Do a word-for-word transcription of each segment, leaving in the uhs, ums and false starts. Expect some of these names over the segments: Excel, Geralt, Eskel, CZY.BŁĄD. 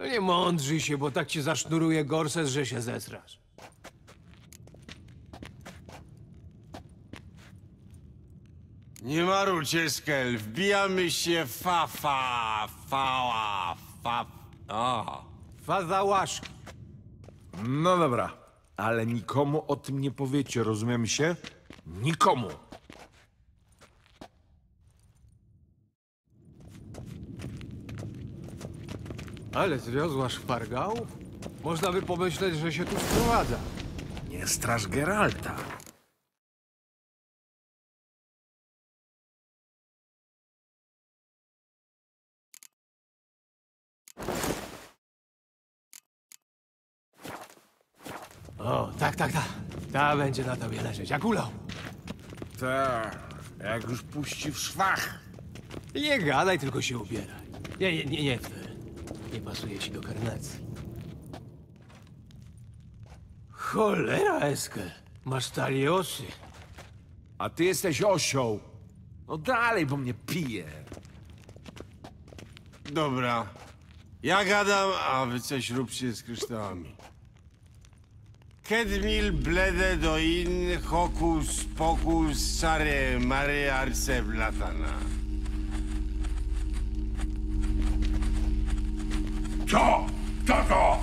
No nie mądrzyj się, bo tak ci zasznuruje gorset, że się zesrasz. Nie marudź, Eskel, wbijamy się fa-fa, fa-fa, fa... O! Fazałaszki. No dobra, ale nikomu o tym nie powiecie, rozumiem się? Nikomu! Ale zwiozłaś szpargałów? Można by pomyśleć, że się tu sprowadza. Nie strasz Geralta. O, tak, tak, tak. Ta będzie na tobie leżeć, jak ulał. Tak, jak już puści w szwach. Nie gadaj, tylko się ubieraj. Nie, nie, nie, nie. Nie pasuje ci do karnacji. Cholera, Eskel. Masz talię osy. A ty jesteś osioł. No dalej, bo mnie pije. Dobra. Ja gadam, a wy coś róbcie z kryształami. Kedmil blede do in hokus pokus sare mare arce blatana. Co? Co to?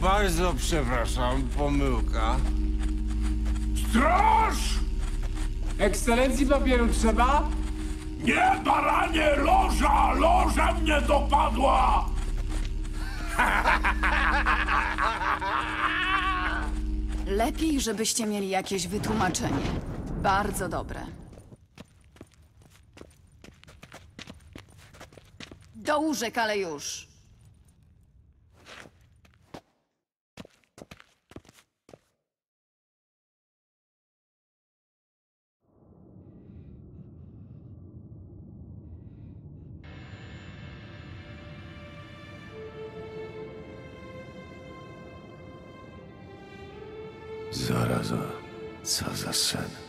Bardzo przepraszam, pomyłka. Straż! Ekscelencji papieru trzeba? Nie, baranie, loża! Loża mnie dopadła! Lepiej, żebyście mieli jakieś wytłumaczenie. Bardzo dobre. Do łóżek, ale już. Zaraza, co za sen.